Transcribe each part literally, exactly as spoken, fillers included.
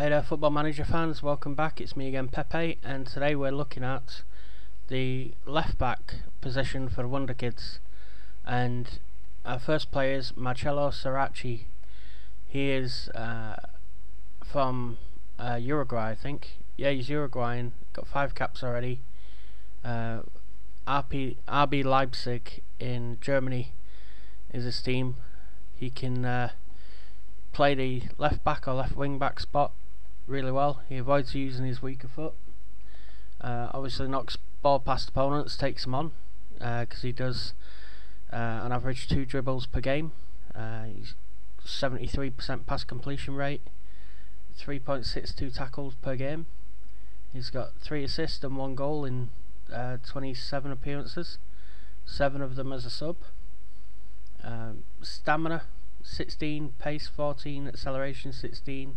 Hey there Football Manager fans, welcome back, it's me again Pepe, and today we're looking at the left back position for Wonder Kids, and our first player is Marcelo Saracchi. He is uh, from uh, Uruguay, I think. Yeah, he's Uruguayan, got five caps already. uh, R B Leipzig in Germany is his team. He can uh, play the left back or left wing back spot really well. He avoids using his weaker foot, uh, obviously knocks ball past opponents, takes them on, because uh, he does uh, on average two dribbles per game. uh, he's seventy-three percent pass completion rate, three point six two tackles per game. He's got three assists and one goal in uh, twenty-seven appearances, seven of them as a sub. um, stamina sixteen, pace fourteen, acceleration sixteen,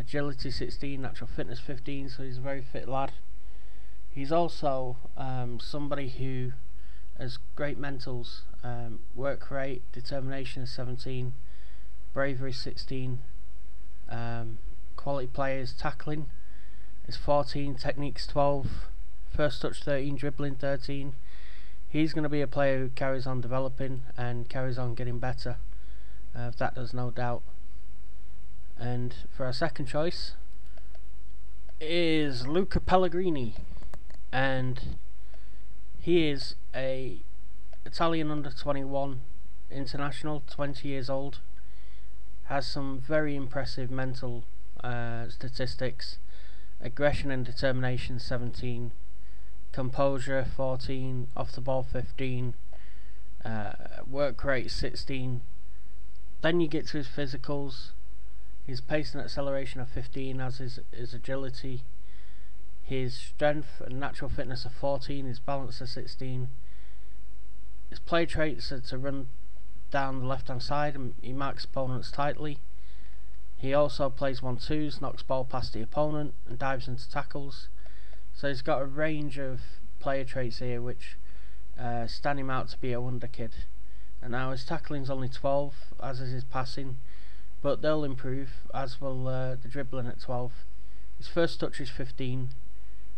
agility sixteen, natural fitness fifteen, so he's a very fit lad. He's also um, somebody who has great mentals. um, work rate, determination is seventeen, bravery sixteen, um, quality players, tackling is fourteen, techniques twelve, first touch thirteen, dribbling thirteen. He's going to be a player who carries on developing and carries on getting better. Uh, that does no doubt. And for our second choice is Luca Pellegrini, and he is a Italian under twenty-one international, twenty years old, has some very impressive mental uh, statistics. Aggression and determination seventeen, composure fourteen, off the ball fifteen, uh, work rate sixteen. Then you get to his physicals. His pace and acceleration are fifteen, as is his agility. His strength and natural fitness are fourteen, his balance are sixteen. His play traits are to run down the left hand side, and he marks opponents tightly. He also plays one-twos, knocks ball past the opponent and dives into tackles. So he's got a range of player traits here which uh, stand him out to be a wonder kid. And now his tackling's only twelve, as is his passing, but they'll improve, as will uh, the dribbling at twelve. His first touch is fifteen,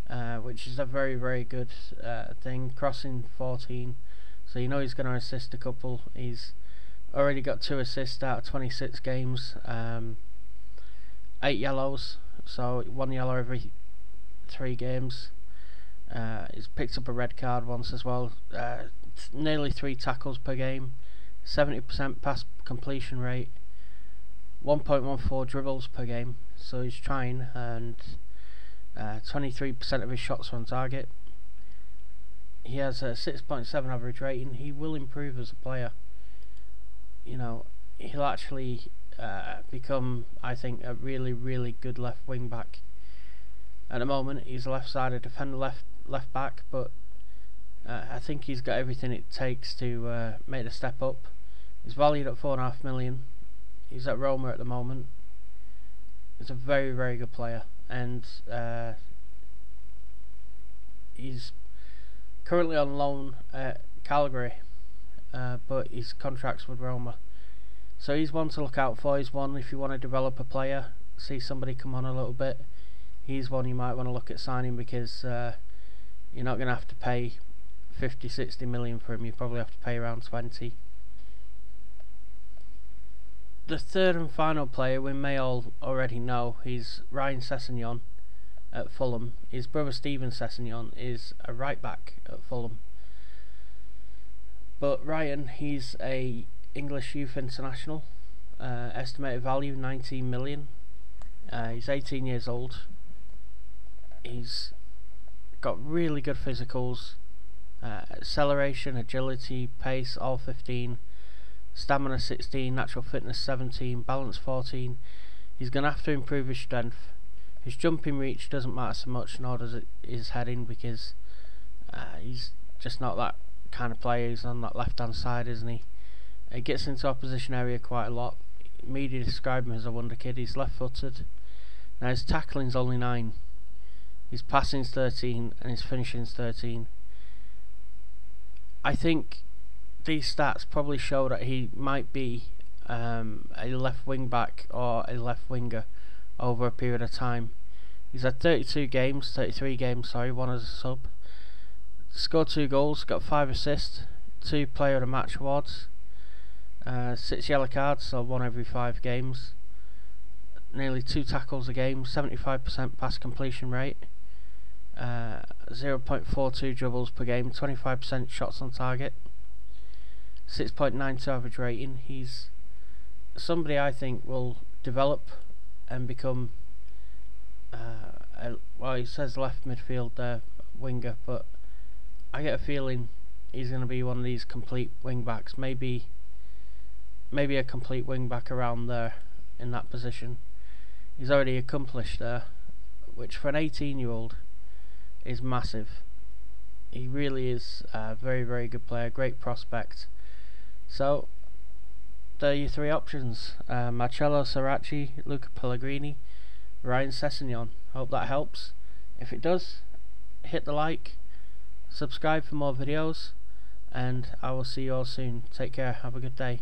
uh, which is a very very good uh, thing. Crossing fourteen, so you know he's going to assist a couple. He's already got two assists out of twenty-six games, um, eight yellows, so one yellow every three games. Uh, he's picked up a red card once as well. Uh, nearly three tackles per game, seventy percent pass completion rate, one point one four dribbles per game, so he's trying, and twenty-three percent uh, of his shots on target. He has a six point seven average rating. He will improve as a player. You know, he'll actually uh, become, I think, a really really good left wing back. At the moment he's a left-sided defender, left left back, but Uh, I think he's got everything it takes to uh, make the step up. He's valued at four and a half million. He's at Roma at the moment. He's a very, very good player, and uh, he's currently on loan at Calgary, uh, but his contract's with Roma. So he's one to look out for. He's one, if you want to develop a player, see somebody come on a little bit, he's one you might want to look at signing, because uh, you're not going to have to pay fifty sixty million for him. You probably have to pay around twenty. The third and final player we may all already know. He's Ryan Sessegnon at Fulham. His brother Steven Sessegnon is a right back at Fulham, but Ryan, he's a English youth international, uh, estimated value nineteen million. uh, he's eighteen years old. He's got really good physicals. Uh, acceleration, agility, pace all fifteen, stamina sixteen, natural fitness seventeen, balance fourteen. He's going to have to improve his strength. His jumping reach doesn't matter so much, nor does it his heading, because uh, he's just not that kind of player. He's on that left hand side, isn't he? He gets into opposition area quite a lot. Media describe him as a wonder kid. He's left footed. Now his tackling's only nine, his passing's thirteen, and his finishing's thirteen. I think these stats probably show that he might be um, a left wing back or a left winger over a period of time. He's had thirty-two games, thirty-three games, sorry, one as a sub. Scored two goals, got five assists, two player of the match awards, uh, six yellow cards, so one every five games. Nearly two tackles a game, seventy-five percent pass completion rate, uh, zero point four two dribbles per game, twenty-five percent shots on target, six point nine two average rating. He's somebody I think will develop and become uh, a, well, he says left midfield uh, winger, but I get a feeling he's going to be one of these complete wing backs, maybe maybe a complete wing back around there in that position. He's already accomplished there, which for an eighteen year old is massive. He really is a very very good player, great prospect. So there are your three options: uh, Marcelo Saracchi, Luca Pellegrini, Ryan Sessegnon. Hope that helps. If it does, hit the like, subscribe for more videos, and I will see you all soon. Take care, have a good day.